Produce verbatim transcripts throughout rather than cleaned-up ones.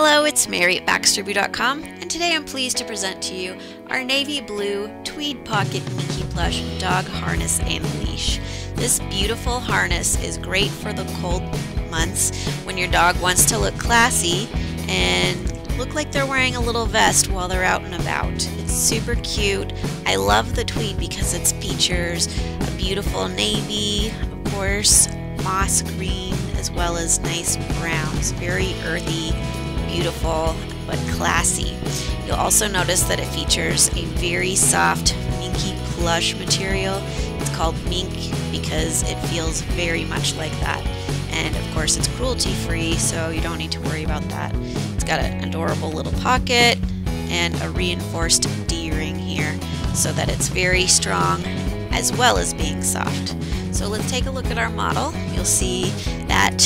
Hello, it's Mary at Baxter Boo dot com, and today I'm pleased to present to you our navy blue tweed pocket Minky plush dog harness and leash. This beautiful harness is great for the cold months when your dog wants to look classy and look like they're wearing a little vest while they're out and about. It's super cute. I love the tweed because it features a beautiful navy, of course, moss green, as well as nice browns. Very earthy, beautiful, but classy. You'll also notice that it features a very soft minky plush material. It's called mink because it feels very much like that. And of course it's cruelty free, so you don't need to worry about that. It's got an adorable little pocket and a reinforced D-ring here so that it's very strong as well as being soft. So let's take a look at our model. You'll see that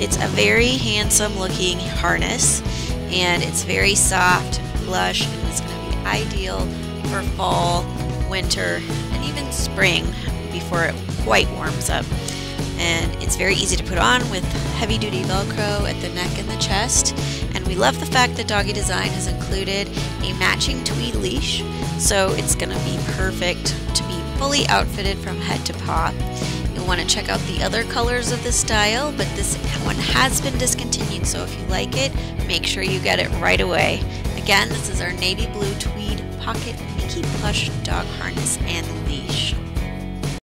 it's a very handsome looking harness and it's very soft, plush, and it's going to be ideal for fall, winter, and even spring before it quite warms up. And it's very easy to put on with heavy duty Velcro at the neck and the chest. And we love the fact that Doggy Design has included a matching tweed leash, so it's going to be perfect to be fully outfitted from head to paw. You'll want to check out the other colors of this style, but this one has been discontinued, so if you like it, make sure you get it right away. Again, this is our navy blue tweed pocket Minky plush dog harness and leash.